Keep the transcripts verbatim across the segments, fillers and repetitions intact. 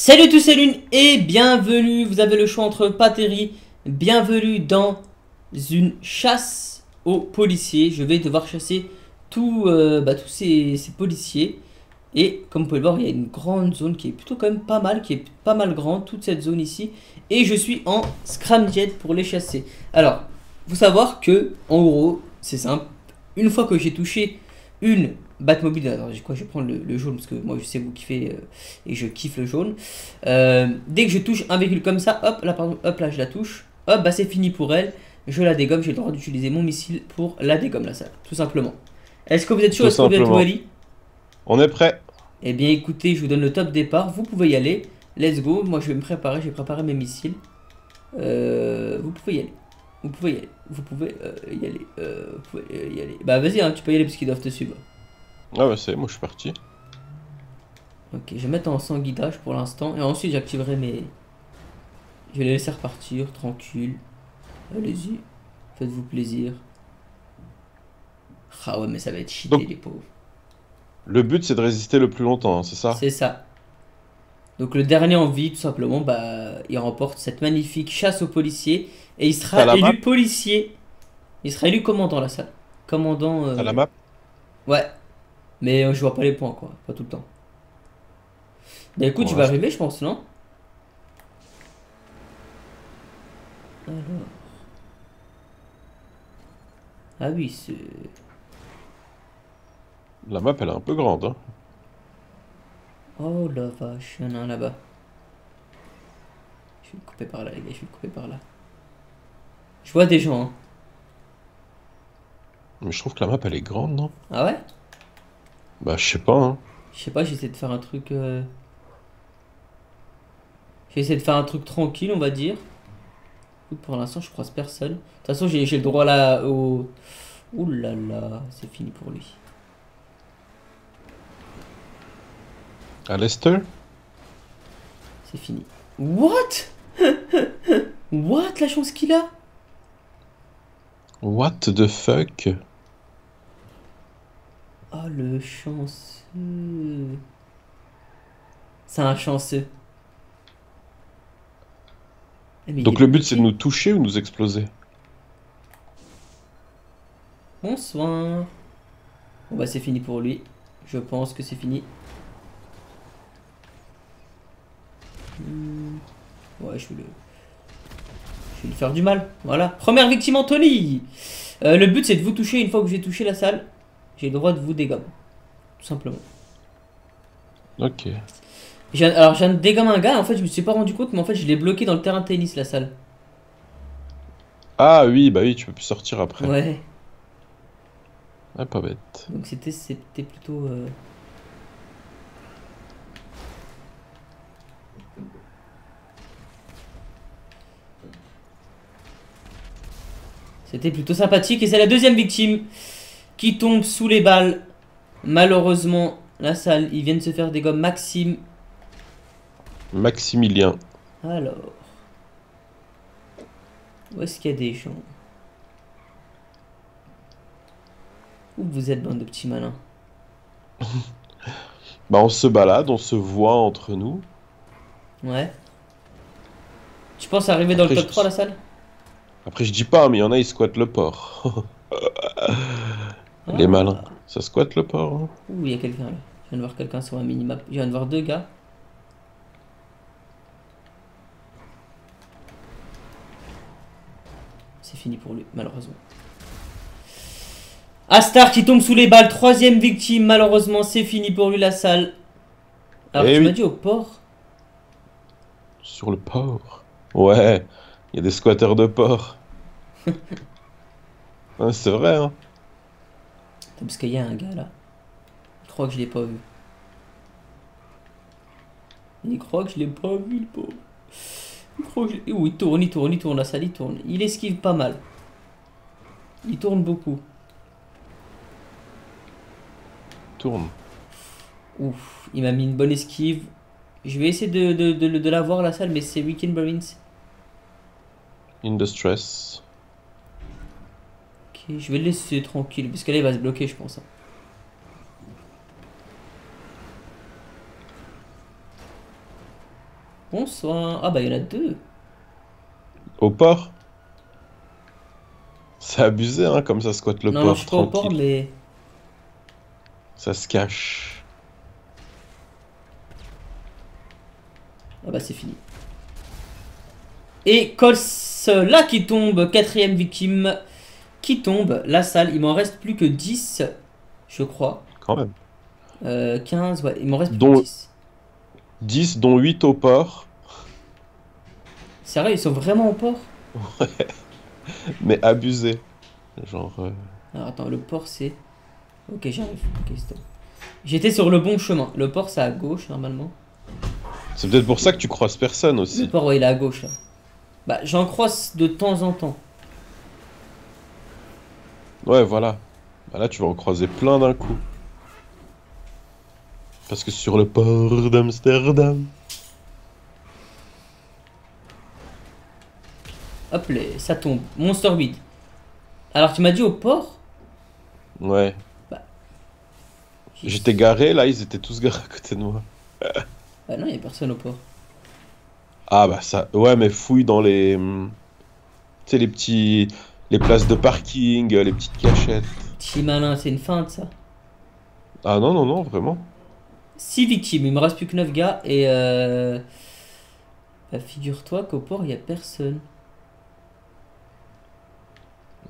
Salut tous, c'est Lune et bienvenue. Vous avez le choix entre pâtes et riz. Bienvenue dans une chasse aux policiers. Je vais devoir chasser tout, euh, bah, tous ces, ces policiers. Et comme vous pouvez le voir, il y a une grande zone qui est plutôt quand même pas mal, qui est pas mal grande, toute cette zone ici. Et je suis en scramjet pour les chasser. Alors, faut savoir que, en gros, c'est simple. Une fois que j'ai touché une Batmobile, alors j'ai quoi, je vais prendre le, le jaune parce que moi je sais vous kiffez euh, et je kiffe le jaune. Euh, dès que je touche un véhicule comme ça, hop là, pardon, hop là je la touche, hop bah c'est fini pour elle, je la dégomme, j'ai le droit d'utiliser mon missile pour la dégomme là, ça, tout simplement. Est-ce que vous êtes sûr, est-ce que vous êtes Wally? On est prêt. Eh bien écoutez, je vous donne le top départ, vous pouvez y aller, let's go, moi je vais me préparer, je vais préparer mes missiles. Euh, vous pouvez y aller, vous pouvez y aller, vous pouvez euh, y aller, euh, vous pouvez euh, y aller. Bah vas-y, hein, tu peux y aller parce qu'ils doivent te suivre. Ah bah c'est, moi je suis parti. Ok, je vais mettre en sans guidage pour l'instant. Et ensuite j'activerai mes... Je vais les laisser repartir, tranquille. Allez-y, faites-vous plaisir. Ah ouais, mais ça va être cheaté. Donc, les pauvres. Le but c'est de résister le plus longtemps, hein, c'est ça? C'est ça. Donc le dernier en vie, tout simplement, bah il remporte cette magnifique chasse aux policiers. Et il sera élu policier. Il sera élu commandant là, ça. Commandant... Euh... À la map? Ouais. Mais euh, je vois pas les points, quoi, pas tout le temps. Bah écoute, bon, tu vas arriver, je pense, non? Alors... Ah oui, c'est... La map, elle est un peu grande, hein. Oh la vache, il y en a un là-bas. Je vais le couper par là, les gars, je vais le couper par là. Je vois des gens, hein. Mais je trouve que la map, elle est grande, non? Ah ouais? Bah je sais pas hein. Je sais pas, j'essaie de faire un truc euh... J'essaie de faire un truc tranquille, on va dire. Pour l'instant je croise personne. De toute façon j'ai le droit là au... Ouh là là, c'est fini pour lui. À Lester. C'est fini. What? What la chance qu'il a? What the fuck? Oh le chanceux. C'est un chanceux. Donc le but c'est de nous toucher ou de nous exploser? Bonsoir. Bon bah c'est fini pour lui. Je pense que c'est fini. Hmm. Ouais je vais le... Je vais lui faire du mal. Voilà. Première victime, Anthony. euh, Le but c'est de vous toucher, une fois que j'ai touché la salle. J'ai le droit de vous dégommer, tout simplement. Ok. Alors j'ai dégommé un gars, en fait je me suis pas rendu compte, mais en fait je l'ai bloqué dans le terrain de tennis, la salle. Ah oui, bah oui, tu peux plus sortir après. Ouais. Ah, pas bête. Donc c'était c'était plutôt... Euh... C'était plutôt sympathique, et c'est la deuxième victime qui tombe sous les balles. Malheureusement, la salle, ils viennent se faire des gommes. Maxime. Maximilien. Alors. Où est-ce qu'il y a des gens? Où vous êtes, bande de petits malins? Bah, on se balade, on se voit entre nous. Ouais. Tu penses arriver dans Après, le top trois, la salle? Après, je dis pas, mais il y en a, ils squattent le port. Les ah, malins, ça squatte le port. Hein. Ouh, il y a quelqu'un là. Je viens de voir quelqu'un sur un minimap. Je viens de voir deux gars. C'est fini pour lui, malheureusement. Astar qui tombe sous les balles. Troisième victime, malheureusement, c'est fini pour lui la salle. Alors, Et tu oui. m'as dit au port? Sur le port? Ouais, il y a des squatteurs de port. Ouais, c'est vrai, hein. Parce qu'il y a un gars là. Il croit que je l'ai pas vu. Il croit que je l'ai pas vu, le pauvre. Il croit que je... Ouh, il tourne, il tourne, il tourne, la salle, il tourne. Il esquive pas mal. Il tourne beaucoup. Tourne. Ouf, il m'a mis une bonne esquive. Je vais essayer de, de, de, de l'avoir, la salle, mais c'est Weekend Marines. In the stress. Je vais le laisser tranquille, parce qu'elle va se bloquer, je pense. Bonsoir. Ah bah il y en a deux. Au port. C'est abusé hein, comme ça squatte le non, port. Non, je suis pas au port mais... Ça se cache. Ah bah c'est fini. Et Colse là qui tombe, quatrième victime qui tombe, la salle, il m'en reste plus que dix, je crois. Quand même. Euh, quinze, ouais, il m'en reste plus dont... que dix. dix, dont huit au port. Sérieux, ils sont vraiment au port? Ouais, mais abusés. Genre... Euh... Alors attends, le port c'est... Ok, j'arrive. Okay, j'étais sur le bon chemin. Le port c'est à gauche normalement. C'est peut-être pour ça que tu croises personne aussi. Le port, ouais, il est à gauche là. Bah, j'en croise de temps en temps. Ouais, voilà. Bah là, tu vas en croiser plein d'un coup. Parce que sur le port d'Amsterdam... Hop là, ça tombe. Monster huit. Alors, tu m'as dit au port? Ouais. Bah, j'étais garé, là, ils étaient tous garés à côté de moi. Bah non, il n'y a personne au port. Ah bah ça... Ouais, mais fouille dans les... Tu sais, les petits... Les places de parking, les petites cachettes. Petit malin, c'est une feinte, ça. Ah non, non, non, vraiment. six victimes, il me reste plus que neuf gars, et... Euh... Bah, figure-toi qu'au port, il n'y a personne.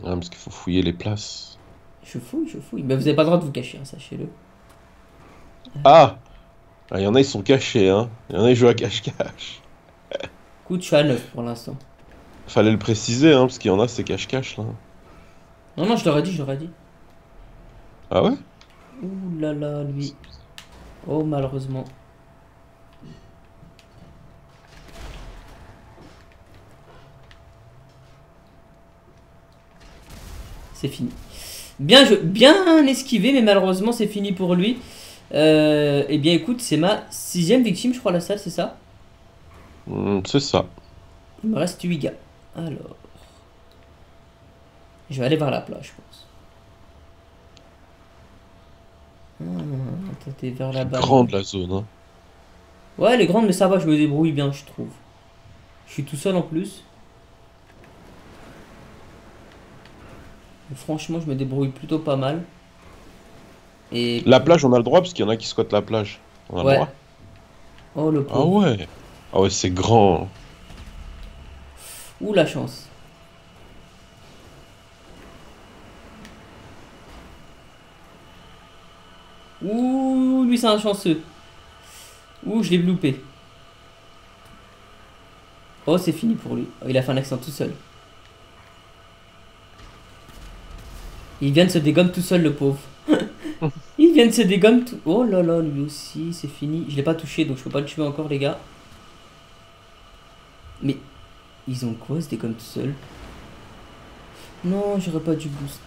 Ah, parce qu'il faut fouiller les places. Je fouille, je fouille. Mais vous n'avez pas le droit de vous cacher, hein, sachez-le. Ah, il y en a, ils sont cachés, hein. Il y en a, ils jouent à cache-cache. Écoute, je suis à neuf pour l'instant. Fallait le préciser, hein, parce qu'il y en a, c'est cache-cache, là. Non, non, je l'aurais dit, je l'aurais dit. Ah ouais? Ouh là là, lui. Oh, malheureusement. C'est fini. Bien, je... bien esquivé, mais malheureusement, c'est fini pour lui. Euh... Eh bien, écoute, c'est ma sixième victime, je crois, à la salle, c'est ça? Mmh, c'est ça. Il me reste huit gars. Alors... Je vais aller vers la plage, je pense. Hum, attends, t'es vers là-bas. Grande la zone, hein. Ouais, elle est grande, mais ça va, je me débrouille bien, je trouve. Je suis tout seul en plus. Mais franchement, je me débrouille plutôt pas mal. Et... La plage, on a le droit, parce qu'il y en a qui squattent la plage. On a ouais. le droit. Oh, le pauvre. Ah ouais. Ah ouais, c'est grand. Ouh la chance. Ouh, lui c'est un chanceux. Ouh, je l'ai bloupé. Oh, c'est fini pour lui. Oh, il a fait un accent tout seul. Il vient de se dégommer tout seul, le pauvre. Il vient de se dégommer tout... Oh là là, lui aussi, c'est fini. Je l'ai pas touché, donc je peux pas le tuer encore, les gars. Mais... Ils ont quoi, c'était comme tout seul? Non, j'aurais pas dû booster.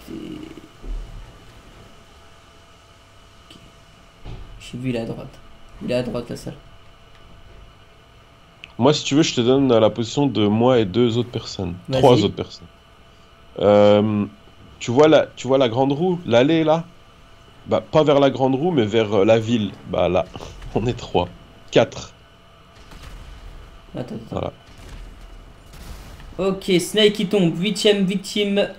Okay. J'ai vu, il est à droite. Il est à droite, la salle. Moi, si tu veux, je te donne la position de moi et deux autres personnes. Trois autres personnes. Euh, tu, vois la, tu vois la grande roue? L'allée, là? Bah, pas vers la grande roue, mais vers la ville. Bah, là, on est trois. Quatre. Attends, attends. Voilà. Ok, Snake qui tombe, huitième victime.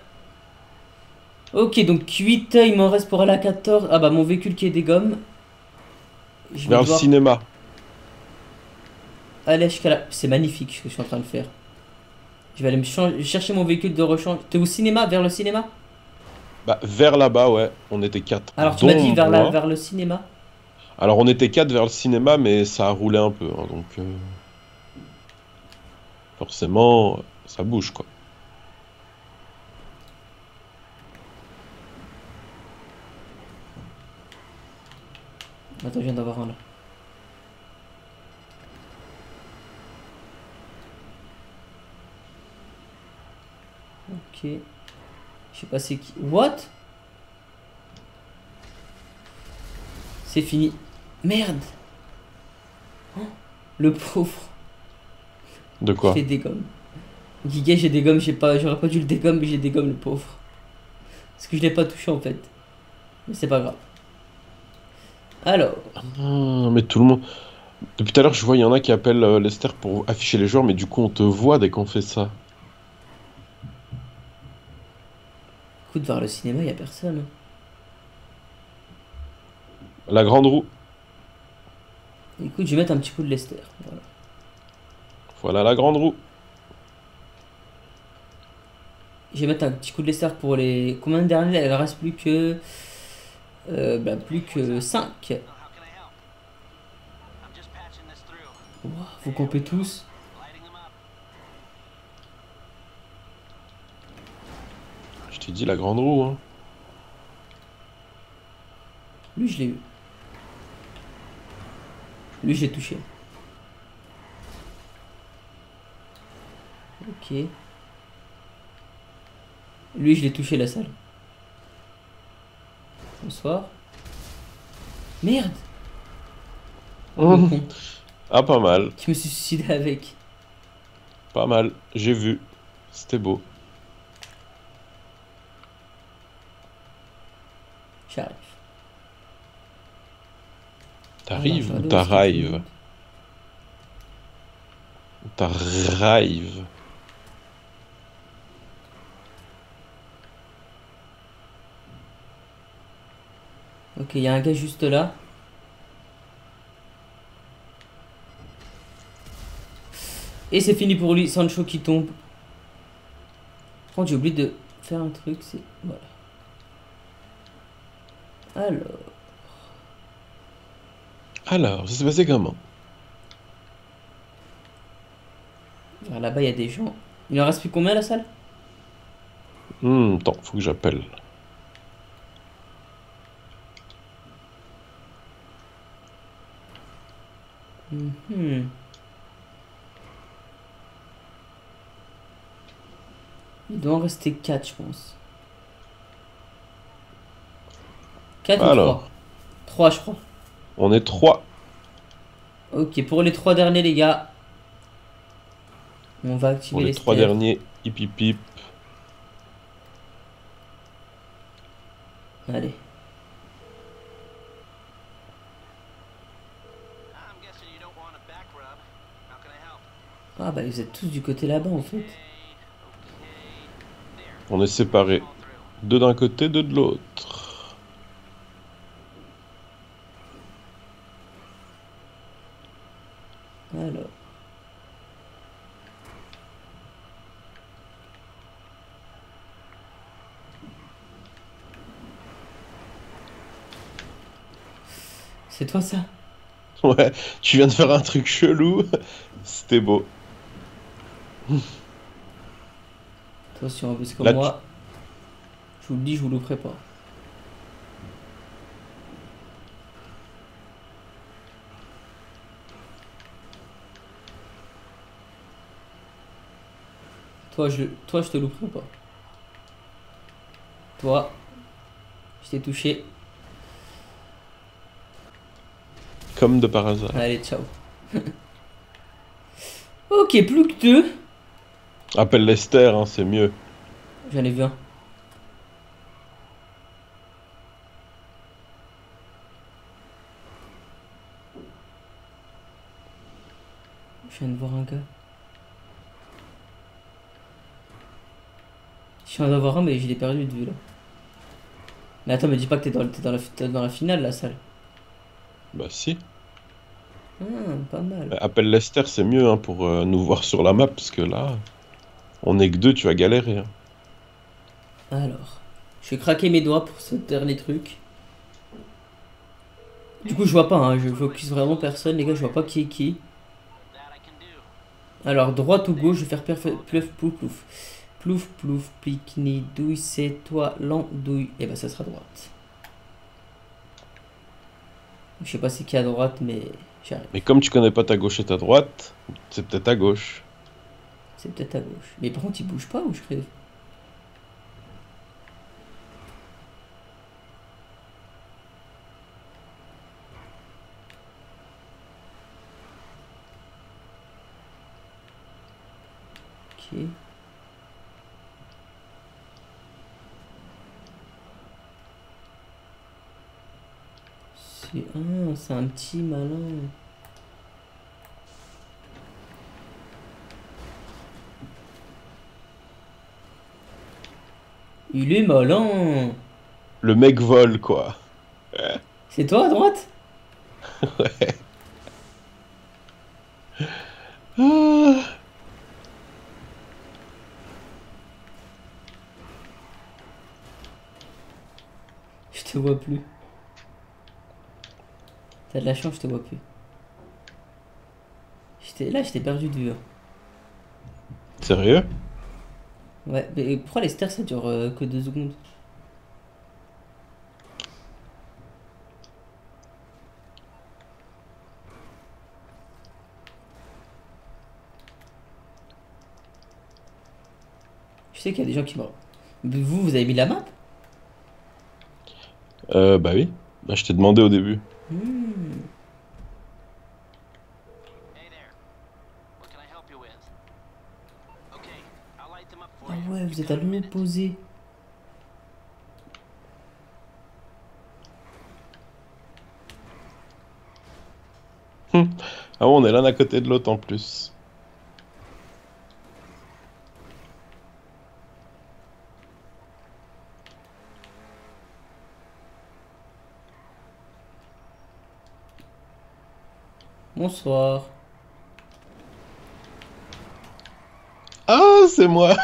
Ok, donc huit, il m'en reste pour aller à quatorze. Ah bah mon véhicule qui est dégomme. Je vais vers le cinéma. Allez, jusqu'à là. C'est magnifique ce que je suis en train de faire. Je vais aller me changer, chercher mon véhicule de rechange. T'es au cinéma, vers le cinéma? Bah vers là-bas, ouais. On était quatre. Alors tu m'as dit vers, la, vers le cinéma? Alors on était quatre vers le cinéma, mais ça a roulé un peu. Hein, donc euh... forcément... Ça bouge quoi. Attends, je viens d'avoir un là. Ok. Je sais pas c'est qui. What? C'est fini. Merde. Oh, le pauvre. De quoi? J'ai des gommes. Guigui, j'ai des gommes, j'ai pas, j'aurais pas dû le dégommer, mais j'ai des gommes, le pauvre. Parce que je l'ai pas touché en fait. Mais c'est pas grave. Alors. Ah non, mais tout le monde. Depuis tout à l'heure, je vois, il y en a qui appellent euh, Lester pour afficher les joueurs, mais du coup, on te voit dès qu'on fait ça. Écoute, vers le cinéma, il n'y a personne. La grande roue. Écoute, je vais mettre un petit coup de Lester. Voilà, voilà la grande roue. Je vais mettre un petit coup de Lester pour les... Combien de derniers? Elle reste plus que... Euh, bah, plus que cinq. Wow, vous comptez tous. Je t'ai dit la grande roue. Hein. Lui, je l'ai eu. Lui, j'ai touché. Ok. Lui, je l'ai touché la salle. Bonsoir. Merde. Oh. Le con. Ah, pas mal. Je me suis suicidé avec. Pas mal, j'ai vu. C'était beau. J'arrive. T'arrives ou t'arrives? T'arrives. Ok, il y a un gars juste là. Et c'est fini pour lui, Sancho qui tombe. Par contre, j'ai oublié de faire un truc, c'est... Voilà. Alors... Alors, ça s'est passé comment? Là-bas, il y a des gens. Il en reste plus combien, la salle? Hum, attends, faut que j'appelle. Hum, hum. Il doit en rester quatre, je pense. quatre alors, ou trois, trois, je crois. On est trois. Ok, pour les trois derniers, les gars. On va activer pour les trois derniers. Hip hip hip. Allez. Ah bah vous êtes tous du côté là-bas en fait. On est séparés. Deux d'un côté, deux de l'autre. Alors. C'est toi ça? Ouais, tu viens de faire un truc chelou. C'était beau. Attention, parce que là, moi, tu... je vous le dis, je vous le prépare. Toi, je, toi, je te louperai pas. Toi, je t'ai touché. Comme de par hasard. Allez, ciao. Ok, plus que deux. Appelle Lester, hein, c'est mieux. J'en ai vu un. Je viens de voir un gars. Je viens d'en voir un, mais je l'ai perdu de vue là. Mais attends, me dis pas que t'es dans, t'es dans, la, t'es dans la finale, la salle. Bah si. Ah, pas mal. Appelle Lester, c'est mieux hein, pour euh, nous voir sur la map, parce que là... On est que deux, tu vas galérer. Hein. Alors, je vais craquer mes doigts pour ce dernier truc. Du coup, je vois pas, hein, je focus vraiment personne, les gars, je vois pas qui est qui. Alors, droite ou gauche, je vais faire plouf, plouf, plouf. Plouf, plouf, pique-ni, douille, c'est toi, l'andouille. Et eh ben, ça sera droite. Je sais pas c'est qui à droite, mais j'arrive. Mais comme tu connais pas ta gauche et ta droite, c'est peut-être à gauche. C'est peut-être à gauche. Mais par contre, il bouge pas ou je crève? Ok. C'est un, c'est un petit malin. Il est malin. Le mec vole, quoi. C'est toi, à droite? Ouais. Ah. Je te vois plus. T'as de la chance, je te vois plus. J'étais là, j'étais perdu de vue. Sérieux? Ouais, mais pourquoi les stars ça dure euh, que deux secondes? Je sais qu'il y a des gens qui meurent. Vous, vous avez mis la map? Euh, bah oui. Bah, je t'ai demandé au début. Mmh. Ah ouais, vous êtes à l'opposé. Hum. Ah ouais, on est l'un à côté de l'autre en plus. Bonsoir. Ah, c'est moi.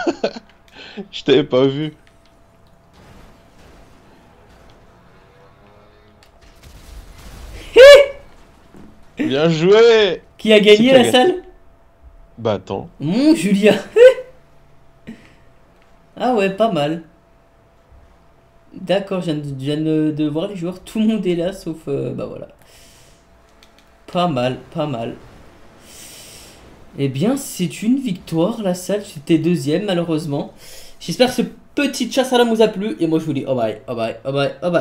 Je t'avais pas vu. Bien joué. Qui a gagné la salle? Bah attends. Mon Julia. Ah ouais, pas mal. D'accord, je viens, de, je viens de, de voir les joueurs. Tout le monde est là, sauf... Euh, bah voilà. Pas mal, pas mal. Eh bien, c'est une victoire, la salle. C'était deuxième, malheureusement. J'espère que ce petit chat salam vous a plu. Et moi, je vous dis, oh bye, oh bye, oh bye, oh bye.